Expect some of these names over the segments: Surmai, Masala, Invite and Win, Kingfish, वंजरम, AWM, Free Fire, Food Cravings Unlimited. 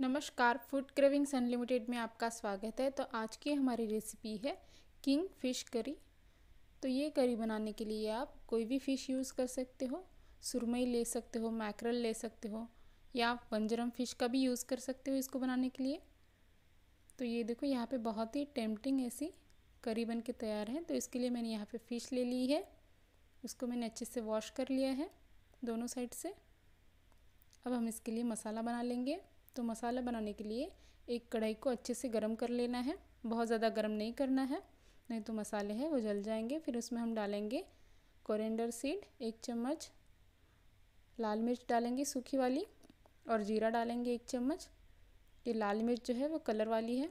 नमस्कार, food cravings unlimited में आपका स्वागत है। तो आज की हमारी रेसिपी है किंग फ़िश करी। तो ये करी बनाने के लिए आप कोई भी फ़िश यूज़ कर सकते हो। सुरमई ले सकते हो, मैकरल ले सकते हो, या आप वंजरम फ़िश का भी यूज़ कर सकते हो इसको बनाने के लिए। तो ये देखो, यहाँ पे बहुत ही टेम्पटिंग ऐसी करी बन के तैयार है। तो इसके लिए मैंने यहाँ पर फ़िश ले ली है, उसको मैंने अच्छे से वॉश कर लिया है दोनों साइड से। अब हम इसके लिए मसाला बना लेंगे। तो मसाला बनाने के लिए एक कढ़ाई को अच्छे से गर्म कर लेना है। बहुत ज़्यादा गर्म नहीं करना है, नहीं तो मसाले हैं वो जल जाएंगे। फिर उसमें हम डालेंगे कोरिएंडर सीड 1 चम्मच, लाल मिर्च डालेंगे सूखी वाली, और जीरा डालेंगे 1 चम्मच। ये लाल मिर्च जो है वो कलर वाली है।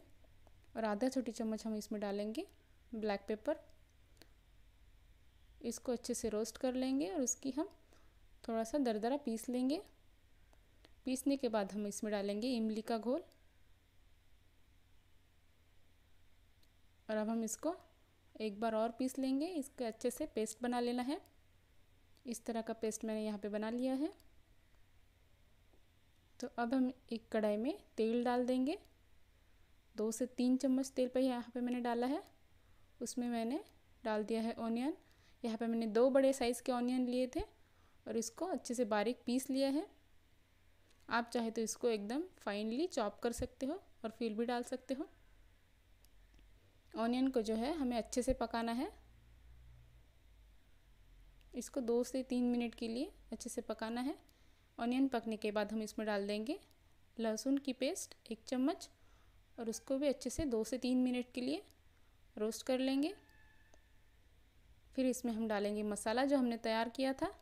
और आधा छोटी चम्मच हम इसमें डालेंगे ब्लैक पेपर। इसको अच्छे से रोस्ट कर लेंगे और उसकी हम थोड़ा सा दरदरा पीस लेंगे। पीसने के बाद हम इसमें डालेंगे इमली का घोल। और अब हम इसको एक बार और पीस लेंगे। इसका अच्छे से पेस्ट बना लेना है। इस तरह का पेस्ट मैंने यहाँ पे बना लिया है। तो अब हम एक कढ़ाई में तेल डाल देंगे। 2 से 3 चम्मच तेल पे यहाँ पे मैंने डाला है। उसमें मैंने डाल दिया है ऑनियन। यहाँ पे मैंने 2 बड़े साइज़ के ऑनियन लिए थे और इसको अच्छे से बारीक पीस लिया है। आप चाहे तो इसको एकदम फाइनली चॉप कर सकते हो और फिर भी डाल सकते हो। ऑनियन को जो है हमें अच्छे से पकाना है। इसको 2 से 3 मिनट के लिए अच्छे से पकाना है। ऑनियन पकने के बाद हम इसमें डाल देंगे लहसुन की पेस्ट 1 चम्मच, और उसको भी अच्छे से 2 से 3 मिनट के लिए रोस्ट कर लेंगे। फिर इसमें हम डालेंगे मसाला जो हमने तैयार किया था,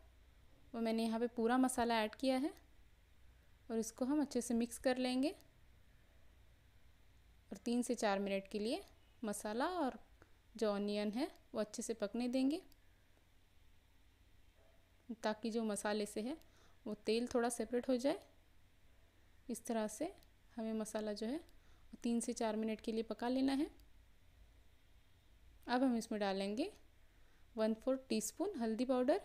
वो मैंने यहाँ पे पूरा मसाला ऐड किया है। और इसको हम अच्छे से मिक्स कर लेंगे और 3 से 4 मिनट के लिए मसाला और जो ऑनियन है वो अच्छे से पकने देंगे, ताकि जो मसाले से है वो तेल थोड़ा सेपरेट हो जाए। इस तरह से हमें मसाला जो है 3 से 4 मिनट के लिए पका लेना है। अब हम इसमें डालेंगे 1/4 टीस्पून हल्दी पाउडर,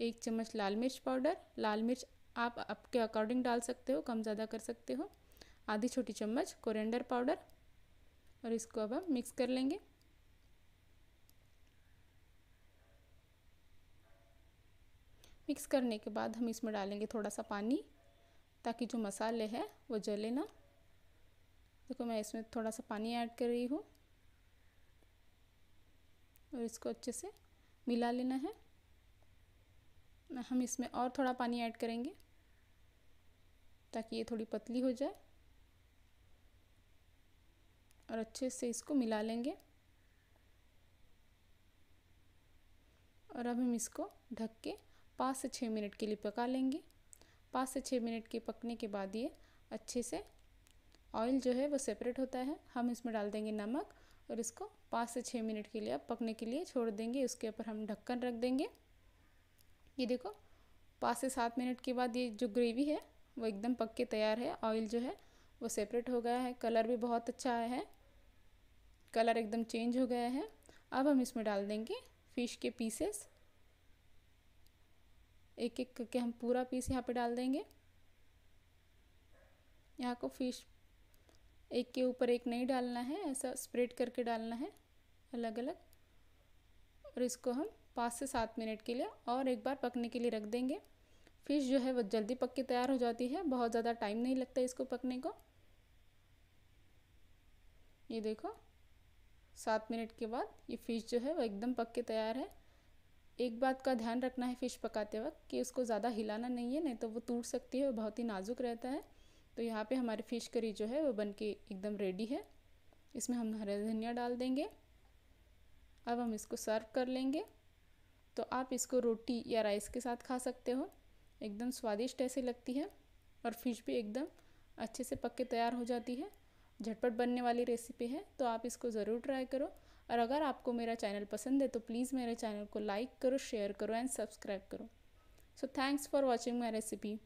1 चम्मच लाल मिर्च पाउडर। लाल मिर्च आप आपके अकॉर्डिंग डाल सकते हो, कम ज़्यादा कर सकते हो। आधी छोटी चम्मच कोरिएंडर पाउडर। और इसको अब हम मिक्स कर लेंगे। मिक्स करने के बाद हम इसमें डालेंगे थोड़ा सा पानी, ताकि जो मसाले हैं वो जले ना। देखो, मैं इसमें थोड़ा सा पानी ऐड कर रही हूँ और इसको अच्छे से मिला लेना है। हम इसमें और थोड़ा पानी ऐड करेंगे, ताकि ये थोड़ी पतली हो जाए। और अच्छे से इसको मिला लेंगे। और अब हम इसको ढक के 5 से 6 मिनट के लिए पका लेंगे। 5 से 6 मिनट के पकने के बाद ये अच्छे से ऑयल जो है वो सेपरेट होता है। हम इसमें डाल देंगे नमक और इसको 5 से 6 मिनट के लिए अब पकने के लिए छोड़ देंगे। उसके ऊपर हम ढक्कन रख देंगे। ये देखो, 5 से 7 मिनट के बाद ये जो ग्रेवी है वो एकदम पक के तैयार है। ऑयल जो है वो सेपरेट हो गया है। कलर भी बहुत अच्छा आया है, कलर एकदम चेंज हो गया है। अब हम इसमें डाल देंगे फ़िश के पीसेस। एक एक करके हम पूरा पीस यहाँ पे डाल देंगे। यहाँ को फ़िश एक के ऊपर एक नहीं डालना है, ऐसा स्प्रेड करके डालना है अलग अलग। और इसको हम 5 से 7 मिनट के लिए और एक बार पकने के लिए रख देंगे। फ़िश जो है वो जल्दी पक के तैयार हो जाती है, बहुत ज़्यादा टाइम नहीं लगता इसको पकने को। ये देखो, 7 मिनट के बाद ये फ़िश जो है वो एकदम पक के तैयार है। एक बात का ध्यान रखना है फ़िश पकाते वक्त कि उसको ज़्यादा हिलाना नहीं है, नहीं तो वो टूट सकती है, बहुत ही नाजुक रहता है। तो यहाँ पर हमारी फ़िश करी जो है वो बन के एकदम रेडी है। इसमें हम हरा धनिया डाल देंगे। अब हम इसको सर्व कर लेंगे। तो आप इसको रोटी या राइस के साथ खा सकते हो। एकदम स्वादिष्ट ऐसे लगती है और फिश भी एकदम अच्छे से पक के तैयार हो जाती है। झटपट बनने वाली रेसिपी है, तो आप इसको ज़रूर ट्राई करो। और अगर आपको मेरा चैनल पसंद है तो प्लीज़ मेरे चैनल को लाइक करो, शेयर करो एंड सब्सक्राइब करो। So thanks for watching my recipe.